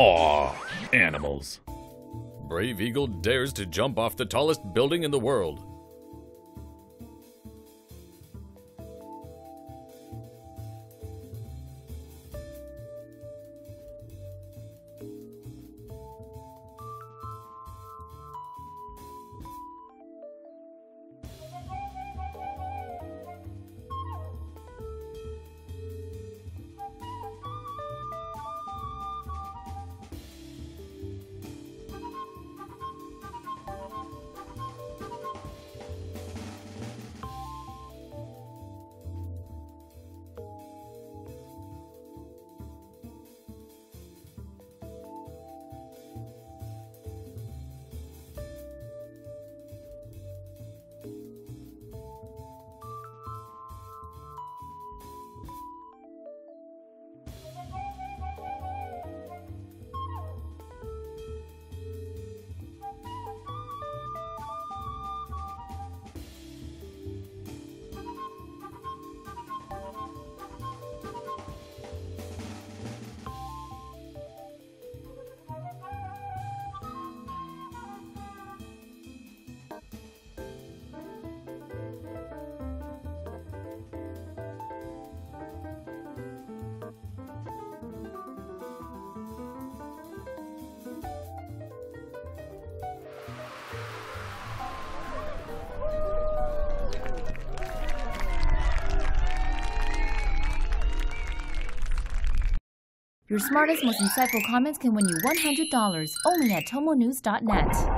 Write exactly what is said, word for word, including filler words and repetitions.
Aw, animals. Brave Eagle dares to jump off the tallest building in the world. Your smartest, most insightful comments can win you one hundred dollars, only at tomo news dot net.